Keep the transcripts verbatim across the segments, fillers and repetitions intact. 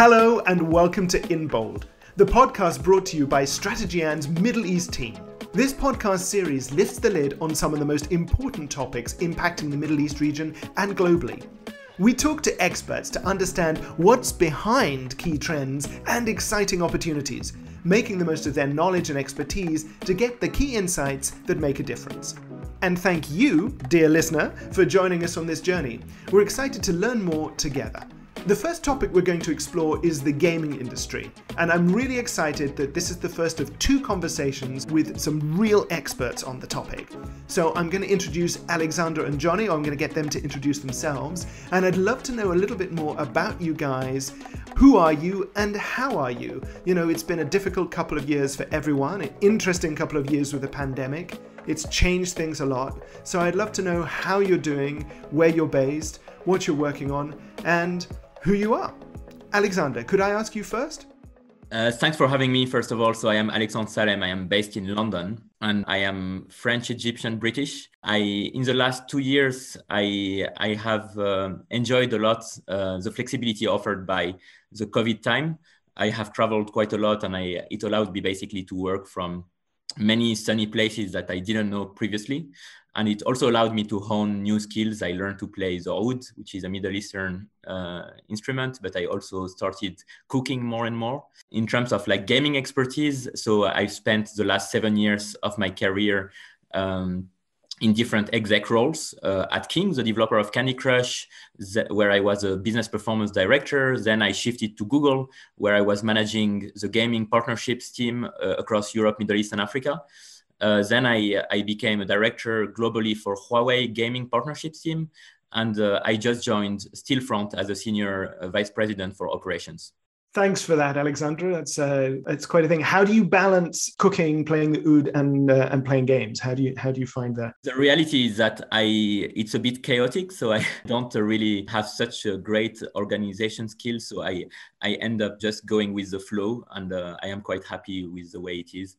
Hello and welcome to InBold, the podcast brought to you by Strategy and Middle East team. This podcast series lifts the lid on some of the most important topics impacting the Middle East region and globally. We talk to experts to understand what's behind key trends and exciting opportunities, making the most of their knowledge and expertise to get the key insights that make a difference. And thank you, dear listener, for joining us on this journey. We're excited to learn more together. The first topic we're going to explore is the gaming industry, and I'm really excited that this is the first of two conversations with some real experts on the topic. So I'm going to introduce Alexandra and Johnny, or I'm going to get them to introduce themselves, and I'd love to know a little bit more about you guys. Who are you and how are you? You know, it's been a difficult couple of years for everyone, an interesting couple of years with the pandemic. It's changed things a lot, so I'd love to know how you're doing, where you're based, what you're working on, and who you are. Alexandre, could I ask you first? Uh, thanks for having me, first of all. So I am Alexandre Salem. I am based in London, and I am French, Egyptian, British. I, in the last two years, I, I have uh, enjoyed a lot uh, the flexibility offered by the COVID time. I have traveled quite a lot, and I, it allowed me basically to work from many sunny places that I didn't know previously. And it also allowed me to hone new skills. I learned to play the oud, which is a Middle Eastern uh, instrument, but I also started cooking more and more. In terms of like gaming expertise, so I've spent the last seven years of my career um, in different exec roles uh, at King, the developer of Candy Crush, where I was a business performance director. Then I shifted to Google, where I was managing the gaming partnerships team uh, across Europe, Middle East, and Africa. Uh, then I, I became a director globally for Huawei gaming partnerships team. And uh, I just joined Steelfront as a senior uh, vice president for operations. Thanks for that, Alexandra. That's uh, it's quite a thing. How do you balance cooking, playing the oud, and uh, and playing games? How do you how do you find that? The reality is that I it's a bit chaotic, so I don't really have such a great organization skill. So I I end up just going with the flow, and uh, I am quite happy with the way it is.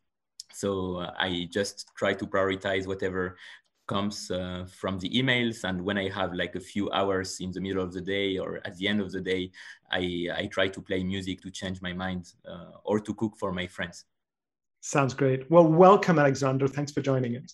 So uh, I just try to prioritize whatever comes uh, from the emails. And when I have like a few hours in the middle of the day or at the end of the day, I, I try to play music to change my mind uh, or to cook for my friends. Sounds great. Well, welcome, Alexandre. Thanks for joining us.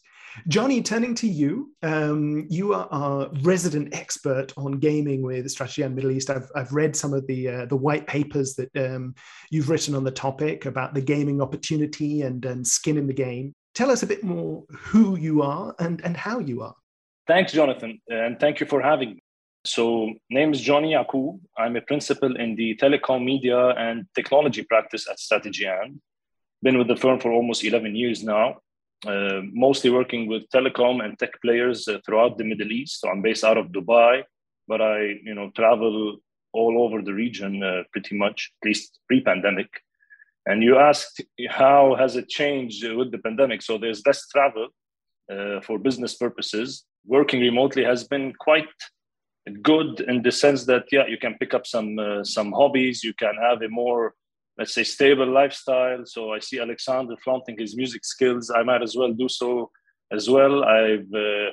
Johnny, turning to you, um, you are our resident expert on gaming with Strategy and Middle East. I've, I've read some of the uh, the white papers that um, you've written on the topic about the gaming opportunity and, and skin in the game. Tell us a bit more who you are and, and how you are. Thanks, Jonathan, and thank you for having me. So, name is Johnny Akou. I'm a principal in the telecom, media, and technology practice at Strategy and. Been with the firm for almost eleven years now, uh, mostly working with telecom and tech players uh, throughout the Middle East. So I'm based out of Dubai, but I, you know, travel all over the region uh, pretty much, at least pre-pandemic. And you asked how has it changed with the pandemic? So there's less travel uh, for business purposes. Working remotely has been quite good in the sense that, yeah, you can pick up some uh, some hobbies. You can have a more, let's say, stable lifestyle. So I see Alexandre flaunting his music skills. I might as well do so as well. I've uh,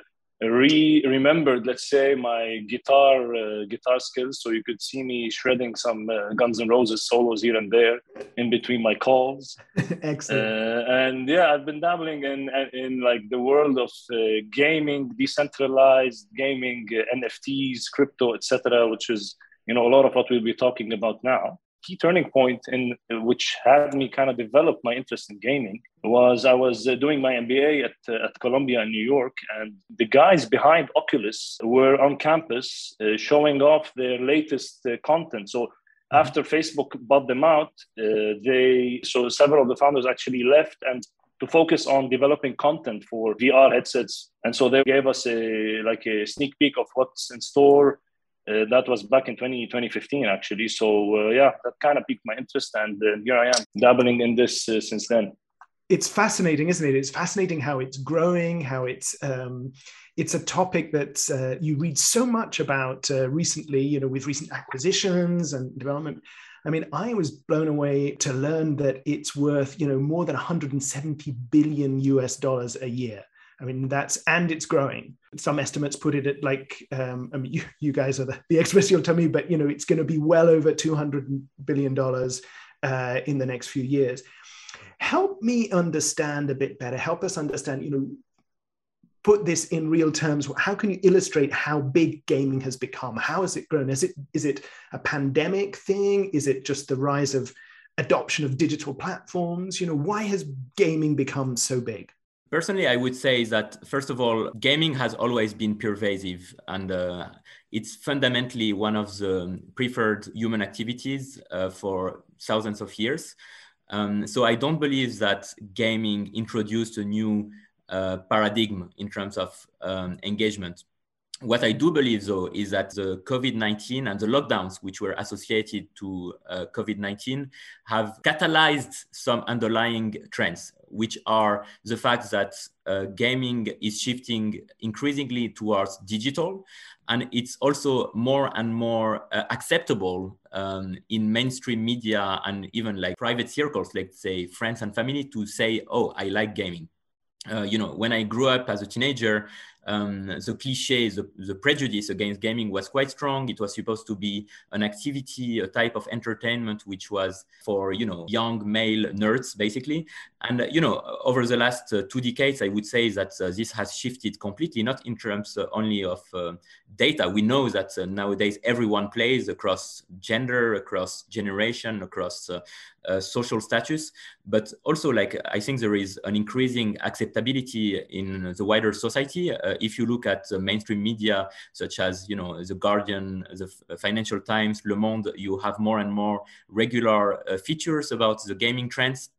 re-remembered, let's say, my guitar uh, guitar skills. So you could see me shredding some uh, Guns N' Roses solos here and there in between my calls. Excellent. Uh, and yeah, I've been dabbling in in like the world of uh, gaming, decentralized gaming, uh, N F Ts, crypto, et cetera, which is, you know, a lot of what we'll be talking about now. Key turning point in which had me kind of develop my interest in gaming was I was doing my M B A at, uh, at Columbia in New York, and the guys behind Oculus were on campus uh, showing off their latest uh, content. So after Facebook bought them out, uh, they so several of the founders actually left and to focus on developing content for V R headsets. And so they gave us a like a sneak peek of what's in store. Uh, that was back in twenty fifteen, actually. So, uh, yeah, that kind of piqued my interest. And uh, here I am dabbling in this uh, since then. It's fascinating, isn't it? It's fascinating how it's growing, how it's um, it's a topic that uh, you read so much about uh, recently, you know, with recent acquisitions and development. I mean, I was blown away to learn that it's worth, you know, more than one hundred seventy billion U S dollars a year. I mean, that's, and it's growing. Some estimates put it at like, um, I mean, you, you guys are the, the experts, you'll tell me, but you know, it's going to be well over two hundred billion dollars uh, in the next few years. Help me understand a bit better. Help us understand, you know, put this in real terms. How can you illustrate how big gaming has become? How has it grown? Is it, is it a pandemic thing? Is it just the rise of adoption of digital platforms? You know, why has gaming become so big? Personally, I would say that, first of all, gaming has always been pervasive, and uh, it's fundamentally one of the preferred human activities uh, for thousands of years. Um, so I don't believe that gaming introduced a new uh, paradigm in terms of um, engagement. What I do believe, though, is that the COVID nineteen and the lockdowns which were associated to uh, COVID nineteen have catalyzed some underlying trends, which are the fact that uh, gaming is shifting increasingly towards digital, and it's also more and more uh, acceptable um, in mainstream media and even like private circles, like say friends and family, to say, oh, I like gaming. Uh, you know, when I grew up as a teenager, um, the cliche, the, the prejudice against gaming was quite strong. It was supposed to be an activity, a type of entertainment, which was for, you know, young male nerds, basically. And, uh, you know, over the last uh, two decades, I would say that uh, this has shifted completely, not in terms uh, only of uh, data. We know that uh, nowadays everyone plays across gender, across generation, across uh, uh, social status, but also, like, I think there is an increasing acceptability in the wider society. Uh, if you look at the mainstream media, such as, you know, The Guardian, The Financial Times, Le Monde, you have more and more regular uh, features about the gaming trends.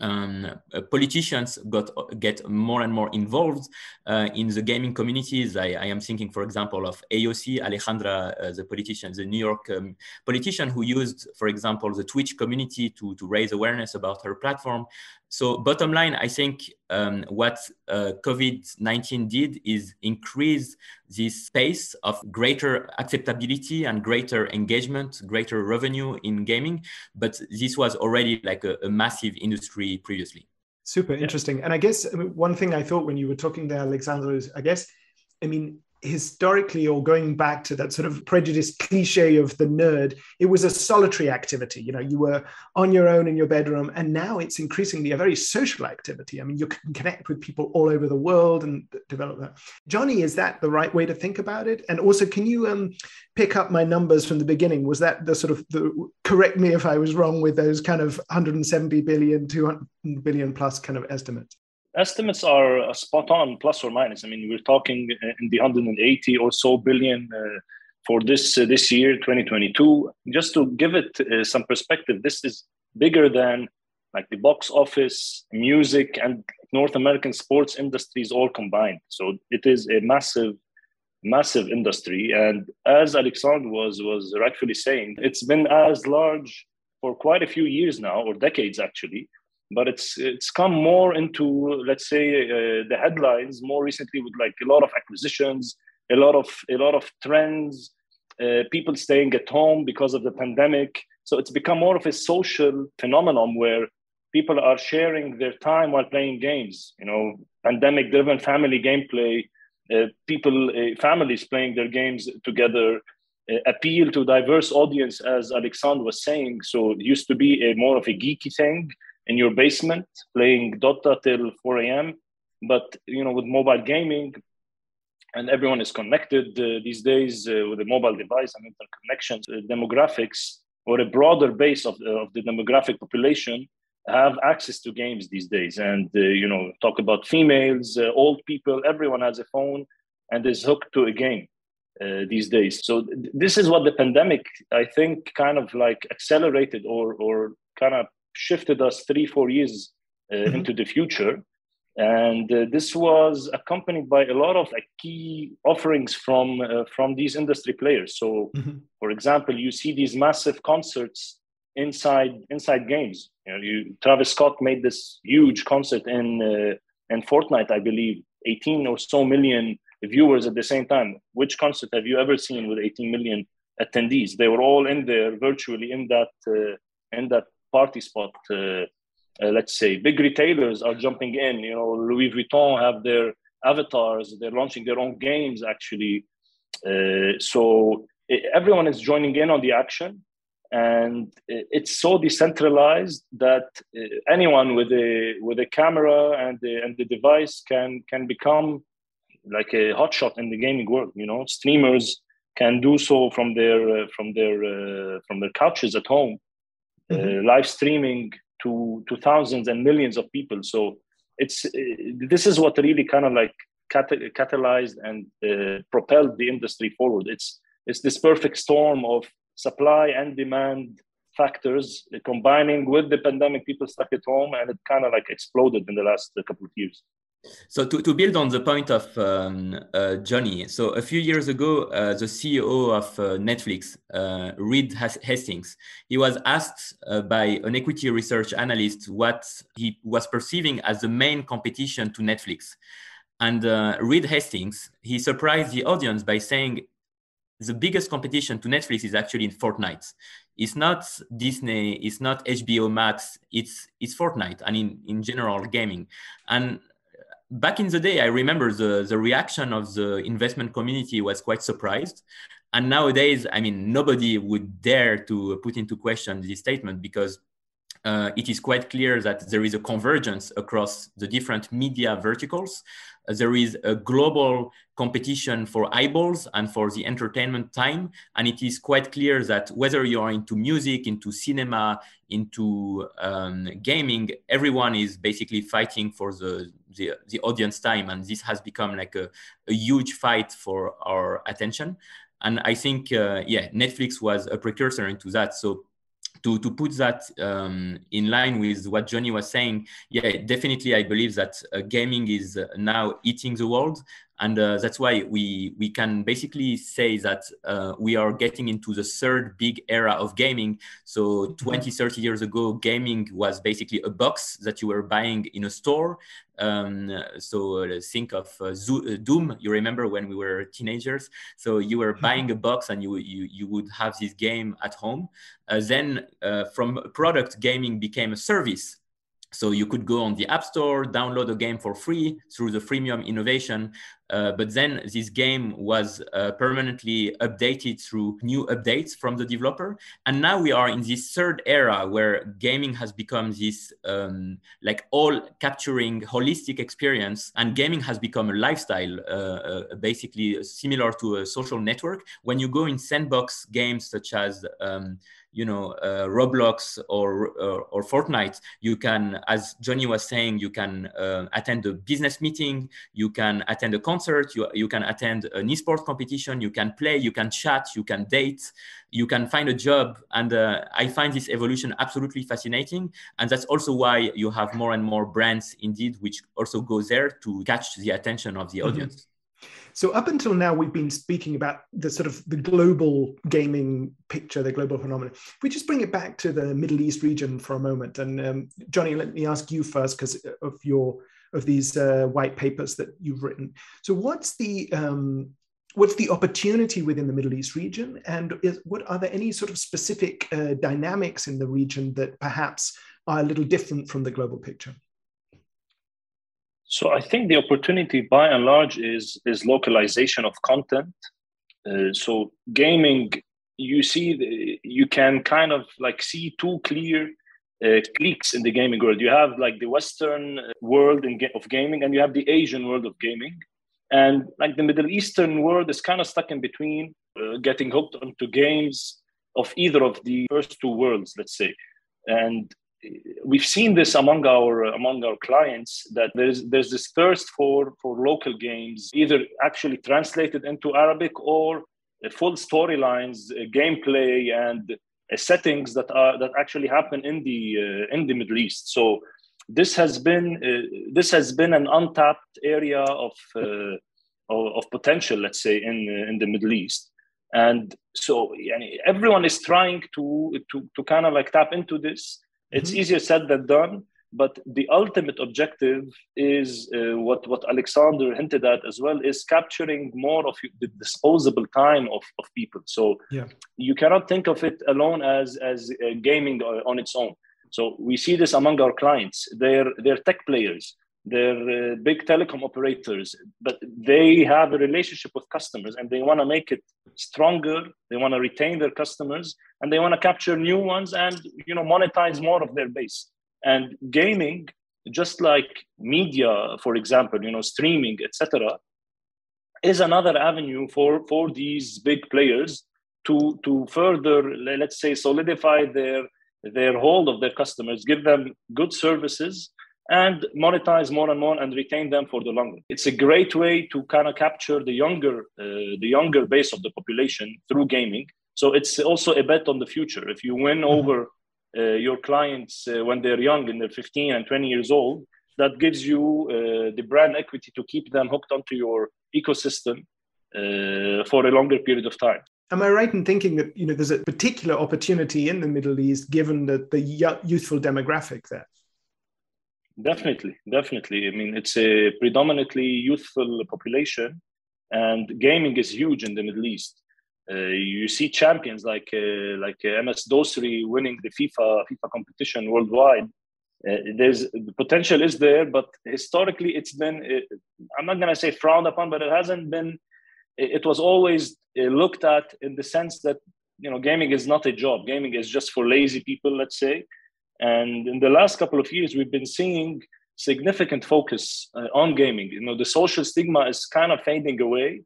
Um, uh, politicians got, get more and more involved uh, in the gaming communities. I, I am thinking, for example, of A O C, Alejandra, uh, the politician, the New York um, politician who used, for example, the Twitch community to, to raise awareness about her platform. So bottom line, I think um, what uh, COVID nineteen did is increase this space of greater acceptability and greater engagement, greater revenue in gaming. But this was already like a, a massive industry previously. Super interesting. And I guess I mean, one thing I thought when you were talking there, Alexandre, is I guess, I mean, historically, or going back to that sort of prejudice cliche of the nerd, it was a solitary activity. You know, you were on your own in your bedroom, and now it's increasingly a very social activity. I mean, you can connect with people all over the world and develop that. Johnny, is that the right way to think about it? And also, can you um, pick up my numbers from the beginning? Was that the sort of, the, correct me if I was wrong with those kind of one hundred seventy billion, two hundred billion plus kind of estimates? Estimates are spot on, plus or minus. I mean, we're talking in the one hundred eighty or so billion uh, for this uh, this year, twenty twenty-two. Just to give it uh, some perspective, this is bigger than like the box office, music, and North American sports industries all combined. So it is a massive, massive industry. And as Alexandre was was rightfully saying, it's been as large for quite a few years now, or decades actually. But it's it's come more into, let's say, uh, the headlines more recently with like a lot of acquisitions, a lot of a lot of trends, uh, people staying at home because of the pandemic. So it's become more of a social phenomenon where people are sharing their time while playing games. You know, pandemic-driven family gameplay, uh, people, uh, families playing their games together, uh, appeal to diverse audience, as Alexandre was saying. So it used to be a more of a geeky thing in your basement, playing Dota till four a.m. But, you know, with mobile gaming, and everyone is connected uh, these days uh, with a mobile device and interconnection, uh, demographics, or a broader base of, uh, of the demographic population have access to games these days. And, uh, you know, talk about females, uh, old people, everyone has a phone and is hooked to a game uh, these days. So th- this is what the pandemic, I think, kind of like accelerated or, or kind of shifted us three, four years uh, mm-hmm. into the future. And uh, this was accompanied by a lot of like, key offerings from, uh, from these industry players. So, mm-hmm. for example, you see these massive concerts inside inside games. You know, you, Travis Scott made this huge concert in, uh, in Fortnite, I believe, eighteen or so million viewers at the same time. Which concert have you ever seen with eighteen million attendees? They were all in there virtually in that uh, in that party spot, uh, uh, let's say. Big retailers are jumping in. You know, Louis Vuitton have their avatars. They're launching their own games, actually. Uh, so everyone is joining in on the action. And it's so decentralized that anyone with a with a camera and the, and the device can can become like a hotshot in the gaming world. You know, streamers can do so from their uh, from their uh, from their couches at home, mm-hmm. uh, live streaming to to thousands and millions of people. So it's uh, this is what really kind of like cat- catalyzed and uh, propelled the industry forward. It's it's this perfect storm of supply and demand factors uh, combining with the pandemic, people stuck at home, and it kind of like exploded in the last uh, couple of years. So to, to build on the point of um, uh, Johnny, so a few years ago, uh, the C E O of uh, Netflix, uh, Reed Hastings, he was asked uh, by an equity research analyst what he was perceiving as the main competition to Netflix. And uh, Reed Hastings, he surprised the audience by saying, the biggest competition to Netflix is actually in Fortnite. It's not Disney, it's not H B O Max, it's it's Fortnite, and in, in general gaming. And back in the day, I remember the, the reaction of the investment community was quite surprised. And nowadays, I mean, nobody would dare to put into question this statement because uh, it is quite clear that there is a convergence across the different media verticals. There is a global competition for eyeballs and for the entertainment time. And it is quite clear that whether you are into music, into cinema, into um, gaming, everyone is basically fighting for the, the, the audience time. And this has become like a, a huge fight for our attention. And I think, uh, yeah, Netflix was a precursor into that. So To, to put that um, in line with what Johnny was saying, yeah, definitely I believe that uh, gaming is now eating the world. And uh, that's why we, we can basically say that uh, we are getting into the third big era of gaming. So twenty, thirty years ago, gaming was basically a box that you were buying in a store. Um, so uh, think of uh, Zo- uh, Doom, you remember when we were teenagers. So you were buying a box and you, you, you would have this game at home. Uh, then uh, from product, gaming became a service. So you could go on the App Store, download a game for free through the freemium innovation. Uh, but then this game was uh, permanently updated through new updates from the developer. And now we are in this third era where gaming has become this um, like all capturing holistic experience. And gaming has become a lifestyle, uh, uh, basically similar to a social network. When you go in sandbox games such as um, you know, uh, Roblox or, or or Fortnite, you can, as Johnny was saying, you can uh, attend a business meeting, you can attend a concert, you, you can attend an esports competition, you can play, you can chat, you can date, you can find a job. And uh, I find this evolution absolutely fascinating. And that's also why you have more and more brands indeed, which also go there to catch the attention of the mm-hmm. audience. So up until now, we've been speaking about the sort of the global gaming picture, the global phenomenon. If we just bring it back to the Middle East region for a moment, and um, Johnny, let me ask you first because of your of these uh, white papers that you've written. So what's the um, what's the opportunity within the Middle East region, and is, what are there any sort of specific uh, dynamics in the region that perhaps are a little different from the global picture? So I think the opportunity, by and large, is is localization of content. Uh, so gaming, you see, the, you can kind of like see two clear uh, cliques in the gaming world. You have like the Western world in, of gaming, and you have the Asian world of gaming, and like the Middle Eastern world is kind of stuck in between, uh, getting hooked onto games of either of the first two worlds, let's say, and. We've seen this among our among our clients that there's there's this thirst for for local games, either actually translated into Arabic or full storylines, gameplay, and settings that are that actually happen in the uh, in the Middle East. So this has been uh, this has been an untapped area of uh, of potential, let's say, in in the Middle East. And so everyone is trying to to to kind of like tap into this. It's easier said than done, but the ultimate objective is uh, what, what Alexander hinted at as well, is capturing more of the disposable time of, of people. So yeah. You cannot think of it alone as, as uh, gaming on its own. So we see this among our clients. They're, they're tech players. They're uh, big telecom operators, but they have a relationship with customers and they want to make it stronger. They want to retain their customers and they want to capture new ones and, you know, monetize more of their base. And gaming, just like media, for example, you know, streaming, et cetera, is another avenue for, for these big players to, to further, let's say, solidify their, their hold of their customers, give them good services, and monetize more and more and retain them for the long run. It's a great way to kind of capture the younger, uh, the younger base of the population through gaming. So it's also a bet on the future. If you win over uh, your clients uh, when they're young and they're fifteen and twenty years old, that gives you uh, the brand equity to keep them hooked onto your ecosystem uh, for a longer period of time. Am I right in thinking that, you know, there's a particular opportunity in the Middle East given the, the youthful demographic there? Definitely, definitely. I mean, it's a predominantly youthful population, and gaming is huge in the Middle East. Uh, you see champions like uh, like uh, M S Dosri winning the FIFA FIFA competition worldwide. Uh, there's the potential is there, but historically it's been uh, I'm not going to say frowned upon, but it hasn't been. It was always looked at in the sense that, you know, gaming is not a job. Gaming is just for lazy people, let's say. And in the last couple of years, we've been seeing significant focus uh, on gaming. You know, the social stigma is kind of fading away.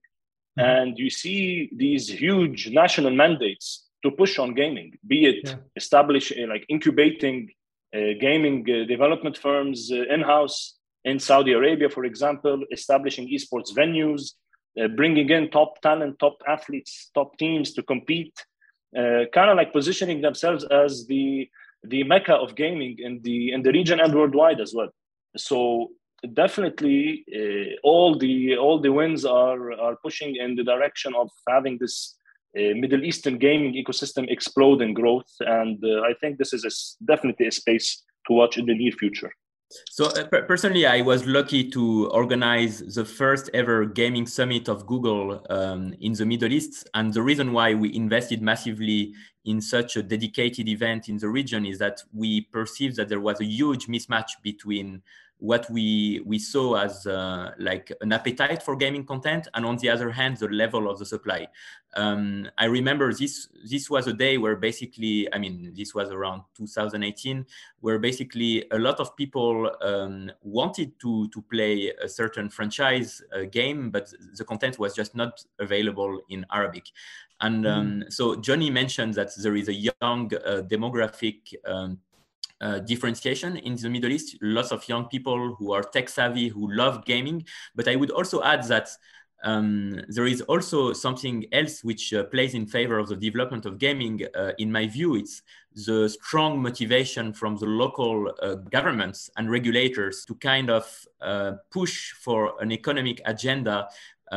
Mm-hmm. And you see these huge national mandates to push on gaming, be it yeah. establishing, like incubating uh, gaming uh, development firms uh, in-house in Saudi Arabia, for example, establishing esports venues, uh, bringing in top talent, top athletes, top teams to compete, uh, kind of like positioning themselves as the the mecca of gaming in the in the region and worldwide as well. So definitely, uh, all the all the wins are are pushing in the direction of having this uh, Middle Eastern gaming ecosystem explode in growth. And uh, I think this is a, definitely a space to watch in the near future. So uh, personally, I was lucky to organize the first ever gaming summit of Google um, in the Middle East. And the reason why we invested massively in such a dedicated event in the region is that we perceived that there was a huge mismatch between what we we saw as uh, like an appetite for gaming content, and on the other hand, the level of the supply. Um, I remember this this was a day where basically, I mean, this was around two thousand eighteen, where basically a lot of people um, wanted to, to play a certain franchise uh, game, but the content was just not available in Arabic. And um, mm. so Johnny mentioned that there is a young uh, demographic um, Uh, differentiation in the Middle East, lots of young people who are tech savvy, who love gaming. But I would also add that um, there is also something else which uh, plays in favor of the development of gaming. Uh, in my view, it's the strong motivation from the local uh, governments and regulators to kind of uh, push for an economic agenda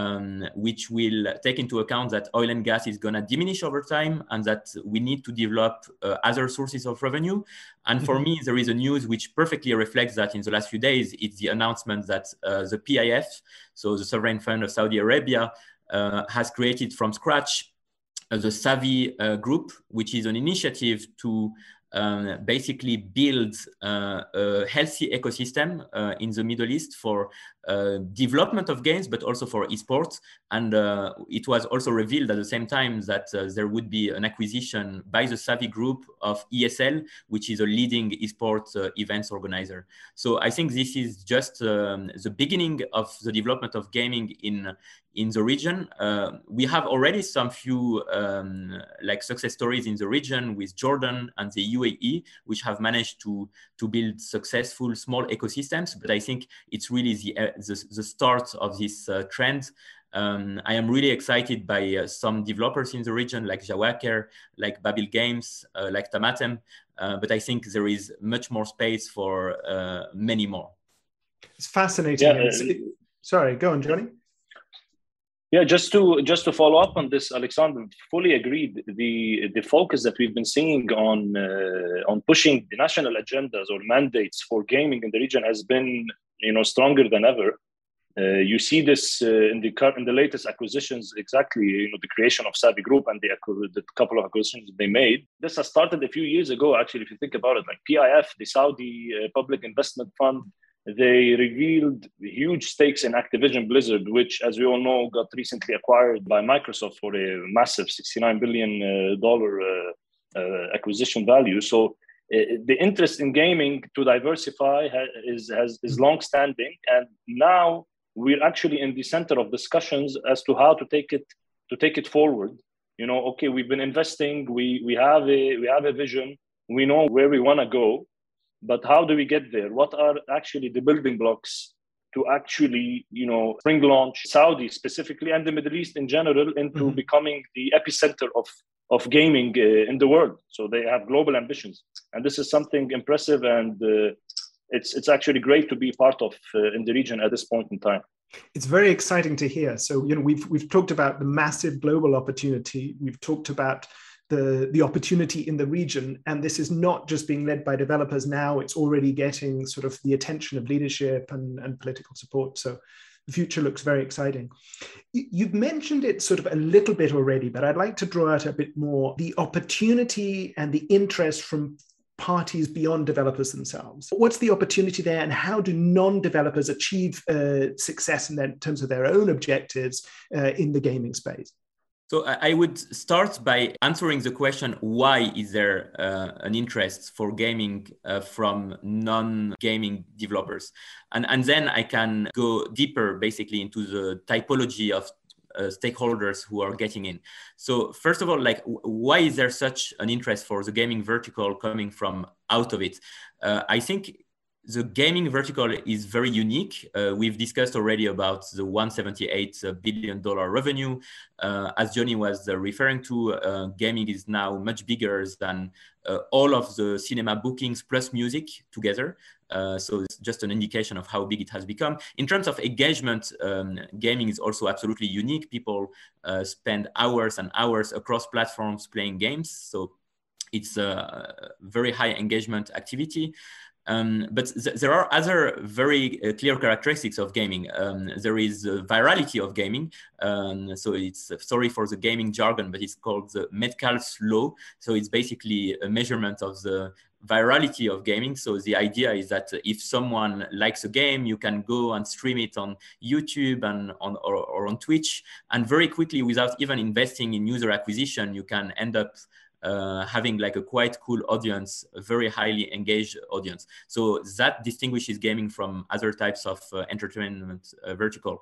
Um, which will take into account that oil and gas is going to diminish over time and that we need to develop uh, other sources of revenue. And for me, there is a news which perfectly reflects that in the last few days. It's the announcement that uh, the P I F, so the Sovereign Fund of Saudi Arabia, uh, has created from scratch uh, the Savvy uh, Group, which is an initiative to Um, basically build uh, a healthy ecosystem uh, in the Middle East for uh, development of games, but also for esports. And uh, it was also revealed at the same time that uh, there would be an acquisition by the Savvy Group of E S L, which is a leading esports uh, events organizer. So I think this is just um, the beginning of the development of gaming in in the region. Uh, we have already some few um, like success stories in the region with Jordan and the U A E, which have managed to, to build successful small ecosystems. But I think it's really the, uh, the, the start of this uh, trend. Um, I am really excited by uh, some developers in the region like Jawaker, like Babil Games, uh, like Tamatem. Uh, but I think there is much more space for uh, many more. It's fascinating. Yeah, it's, it, sorry, go on, Johnny. Yeah, just to just to follow up on this, Alexandre, fully agreed. The the focus that we've been seeing on uh, on pushing the national agendas or mandates for gaming in the region has been, you know, stronger than ever. Uh, you see this uh, in the in the latest acquisitions, exactly, you know, the creation of Savvy Group and the, the couple of acquisitions they made. This has started a few years ago, actually, if you think about it, like P I F, the Saudi uh, Public Investment Fund, They revealed huge stakes in Activision Blizzard, which, as we all know, got recently acquired by Microsoft for a massive sixty-nine billion dollars uh, uh, acquisition value. So uh, the interest in gaming to diversify ha- is, has, is longstanding. And now we're actually in the center of discussions as to how to take it, to take it forward. You know, okay, we've been investing, we, we, have, a, we have a vision, we know where we want to go. But how do we get there? What are actually the building blocks to actually, you know, spring launch Saudi specifically and the Middle East in general into mm-hmm. becoming the epicenter of, of gaming uh, in the world? So they have global ambitions. And this is something impressive. And uh, it's, it's actually great to be part of uh, in the region at this point in time. It's very exciting to hear. So, you know, we've, we've talked about the massive global opportunity. We've talked about The, the opportunity in the region. And this is not just being led by developers now, it's already getting sort of the attention of leadership and, and political support. So the future looks very exciting. You've mentioned it sort of a little bit already, but I'd like to draw out a bit more the opportunity and the interest from parties beyond developers themselves. What's the opportunity there, and how do non-developers achieve uh, success in, their, in terms of their own objectives uh, in the gaming space? So I would start by answering the question, why is there uh, an interest for gaming uh, from non-gaming developers? And, and then I can go deeper basically into the typology of uh, stakeholders who are getting in. So first of all, like, w- why is there such an interest for the gaming vertical coming from out of it? Uh, I think the gaming vertical is very unique. Uh, we've discussed already about the one hundred seventy-eight billion dollars revenue. Uh, as Johnny was uh, referring to, uh, gaming is now much bigger than uh, all of the cinema bookings plus music together. Uh, so it's just an indication of how big it has become. In terms of engagement, um, gaming is also absolutely unique. People uh, spend hours and hours across platforms playing games. So it's a very high engagement activity. Um, but th- there are other very uh, clear characteristics of gaming. Um, there is a virality of gaming. Um, so it's, uh, sorry for the gaming jargon, but it's called the Metcalfe's law. So it's basically a measurement of the virality of gaming. So the idea is that if someone likes a game, you can go and stream it on YouTube and on or, or on Twitch. And very quickly, without even investing in user acquisition, you can end up Uh, having like a quite cool audience, a very highly engaged audience. So that distinguishes gaming from other types of uh, entertainment uh, vertical.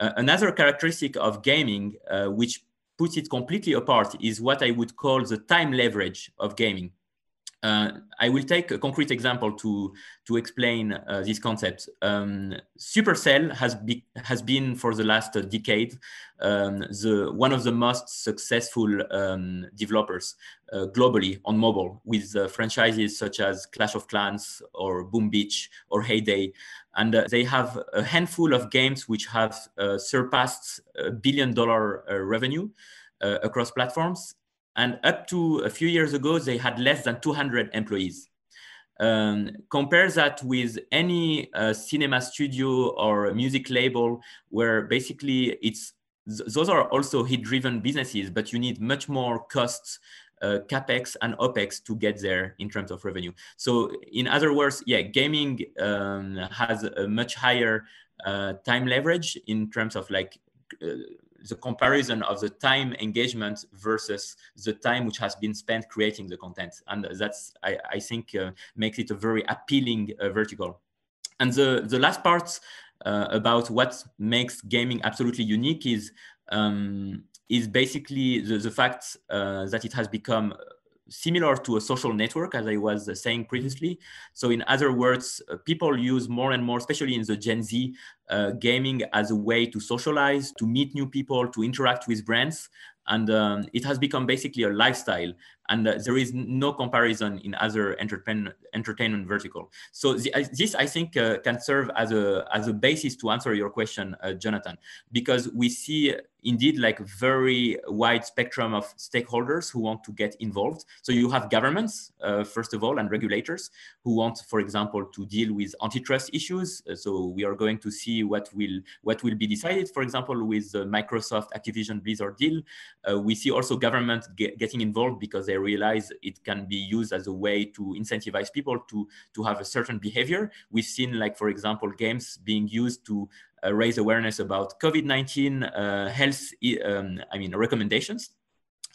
Uh, another characteristic of gaming, uh, which puts it completely apart, is what I would call the time leverage of gaming. Uh, I will take a concrete example to, to explain uh, this concept. Um, Supercell has, be, has been for the last uh, decade um, the, one of the most successful um, developers uh, globally on mobile, with uh, franchises such as Clash of Clans or Boom Beach or Heyday. And uh, they have a handful of games which have uh, surpassed a billion dollar uh, revenue uh, across platforms. And up to a few years ago, they had less than two hundred employees. Um, compare that with any uh, cinema studio or music label, where basically it's th- those are also hit-driven businesses, but you need much more costs, uh, capex and opex, to get there in terms of revenue. So, in other words, yeah, gaming um, has a much higher uh, time leverage in terms of like. Uh, the comparison of the time engagement versus the time which has been spent creating the content. And that's, I, I think, uh, makes it a very appealing uh, vertical. And the, the last part uh, about what makes gaming absolutely unique is, um, is basically the, the fact uh, that it has become similar to a social network, as I was saying previously. So in other words, uh, people use more and more, especially in the Gen Z, uh, gaming as a way to socialize, to meet new people, to interact with brands. And um, it has become basically a lifestyle. And uh, there is no comparison in other entertain- entertainment vertical. So the, uh, this, I think, uh, can serve as a, as a basis to answer your question, uh, Jonathan, because we see indeed like very wide spectrum of stakeholders who want to get involved. So you have governments, uh, first of all, and regulators who want, for example, to deal with antitrust issues. Uh, so we are going to see what will, what will be decided, for example, with the Microsoft Activision Blizzard deal. Uh, we see also government get, getting involved because they realize it can be used as a way to incentivize people to, to have a certain behavior. We've seen, like, for example, games being used to uh, raise awareness about COVID nineteen uh, health, um, I mean, recommendations.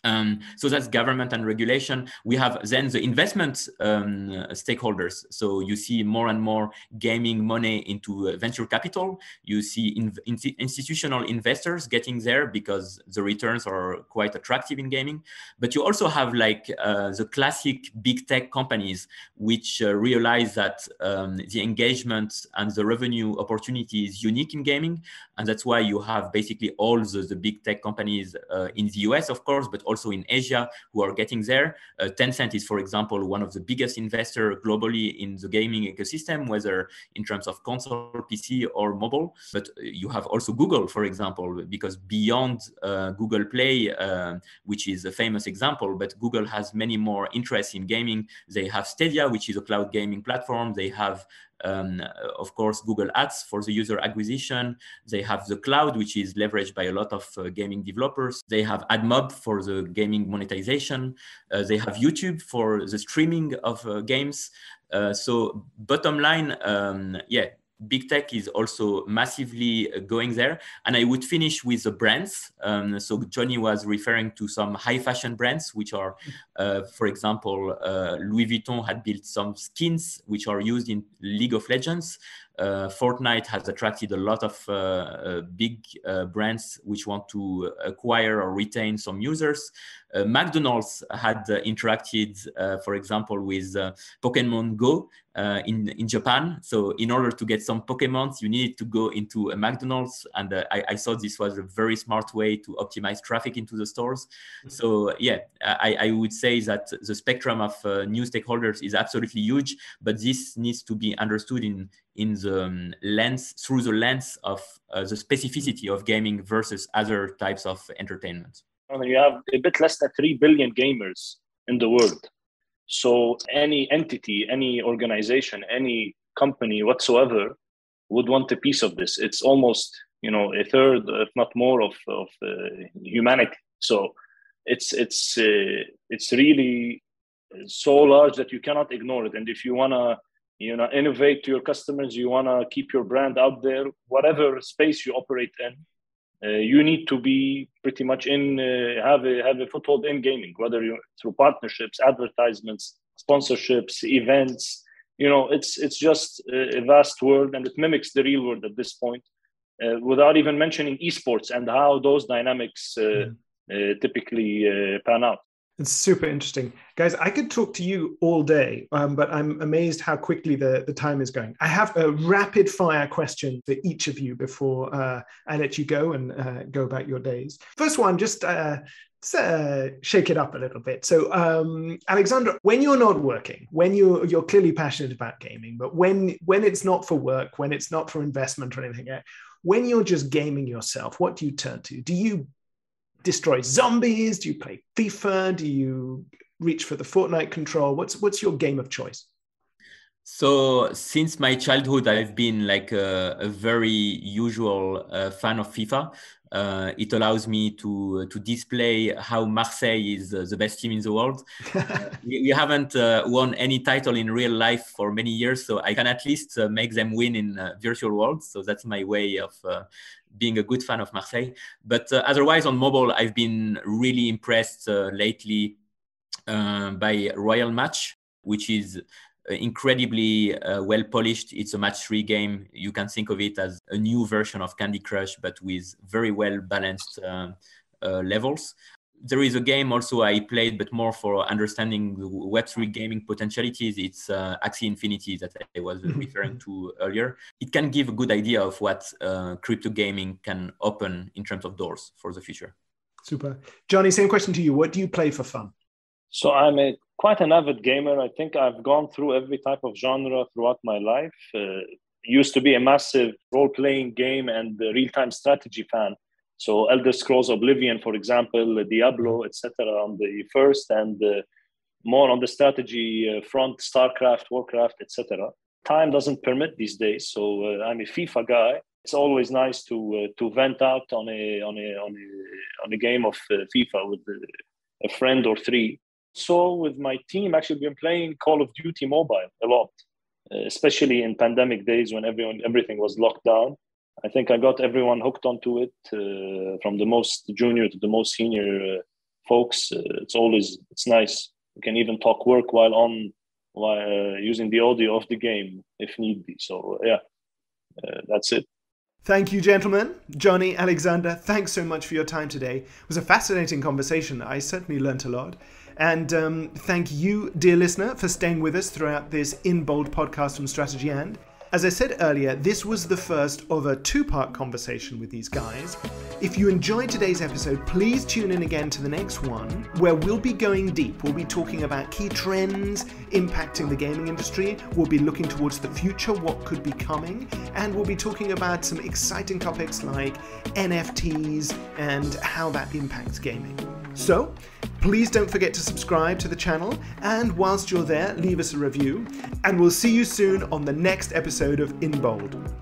Um, so that's government and regulation. We have then the investment um, stakeholders. So you see more and more gaming money into uh, venture capital. You see in, in, institutional investors getting there because the returns are quite attractive in gaming. But you also have, like, uh, the classic big tech companies, which uh, realize that um, the engagement and the revenue opportunity is unique in gaming. And that's why you have basically all the, the big tech companies uh, in the U S, of course, but also in Asia, who are getting there. Uh, Tencent is, for example, one of the biggest investors globally in the gaming ecosystem, whether in terms of console, P C, or mobile. But you have also Google, for example, because beyond uh, Google Play, uh, which is a famous example, but Google has many more interests in gaming. They have Stadia, which is a cloud gaming platform. They have Um, of course, Google Ads for the user acquisition. They have the cloud, which is leveraged by a lot of uh, gaming developers. They have AdMob for the gaming monetization. Uh, they have YouTube for the streaming of uh, games. Uh, so bottom line, um, yeah, big tech is also massively going there. And I would finish with the brands. Um, so Johnny was referring to some high fashion brands, which are, uh, for example, uh, Louis Vuitton had built some skins which are used in League of Legends. Uh, Fortnite has attracted a lot of uh, uh, big uh, brands which want to acquire or retain some users. Uh, McDonald's had uh, interacted, uh, for example, with uh, Pokemon Go uh, in, in Japan. So in order to get some Pokemons, you needed to go into a McDonald's. And uh, I, I thought this was a very smart way to optimize traffic into the stores. Mm-hmm. So yeah, I, I would say that the spectrum of uh, new stakeholders is absolutely huge, but this needs to be understood in in the um, lens, through the lens of uh, the specificity of gaming versus other types of entertainment. I mean, you have a bit less than three billion gamers in the world. So any entity, any organization, any company whatsoever would want a piece of this. It's almost, you know, a third, if not more, of, of uh, humanity. So it's, it's, uh, it's really so large that you cannot ignore it. And if you want to You know, innovate to your customers, you want to keep your brand out there, whatever space you operate in, uh, you need to be pretty much in, uh, have a, have a foothold in gaming, whether you through partnerships, advertisements, sponsorships, events. You know, it's, it's just a vast world, and it mimics the real world at this point, uh, without even mentioning esports and how those dynamics uh, mm. uh, typically uh, pan out. It's super interesting. Guys, I could talk to you all day, um, but I'm amazed how quickly the, the time is going. I have a rapid fire question for each of you before uh, I let you go and uh, go about your days. First one, just uh, uh, shake it up a little bit. So, um, Alexandra, when you're not working, when you're, you're clearly passionate about gaming, but when, when it's not for work, when it's not for investment or anything, when you're just gaming yourself, what do you turn to? Do you destroy zombies? Do you play FIFA? Do you reach for the Fortnite control? What's what's your game of choice? So since my childhood, I've been like a, a very usual uh, fan of FIFA. Uh, it allows me to to display how Marseille is uh, the best team in the world. uh, we, we haven't uh, won any title in real life for many years, so I can at least uh, make them win in uh, virtual worlds. So that's my way of uh, being a good fan of Marseille. But uh, otherwise, on mobile, I've been really impressed uh, lately uh, by Royal Match, which is incredibly uh, well polished. It's a match three game. You can think of it as a new version of Candy Crush, but with very well balanced uh, uh, levels. There is a game also I played, but more for understanding web three gaming potentialities. It's uh, Axie Infinity that I was referring to earlier. It can give a good idea of what uh, crypto gaming can open in terms of doors for the future. Super. Johnny, same question to you. What do you play for fun? So I'm a, quite an avid gamer. I think I've gone through every type of genre throughout my life. Uh, used to be a massive role-playing game and real-time strategy fan. So Elder Scrolls Oblivion, for example, Diablo, et cetera on the first, and uh, more on the strategy uh, front, StarCraft, Warcraft, et cetera. Time doesn't permit these days, so uh, I'm a FIFA guy. it's always nice to uh, to vent out on a on a on a, on a game of uh, FIFA with a, a friend or three. So with my team, actually, we've been playing Call of Duty Mobile a lot, uh, especially in pandemic days when everyone everything was locked down. I think I got everyone hooked onto it, uh, from the most junior to the most senior uh, folks. Uh, it's always it's nice. You can even talk work while on while uh, using the audio of the game if need be. So yeah, uh, that's it. Thank you, gentlemen. Johnny, Alexandre, thanks so much for your time today. It was a fascinating conversation. I certainly learnt a lot. And um, thank you, dear listener, for staying with us throughout this InBold podcast from Strategy and. As I said earlier, this was the first of a two-part conversation with these guys. If you enjoyed today's episode, please tune in again to the next one, where we'll be going deep. We'll be talking about key trends impacting the gaming industry. We'll be looking towards the future, what could be coming, and we'll be talking about some exciting topics like N F Ts and how that impacts gaming. So, please don't forget to subscribe to the channel, and whilst you're there, leave us a review, and we'll see you soon on the next episode of InBold.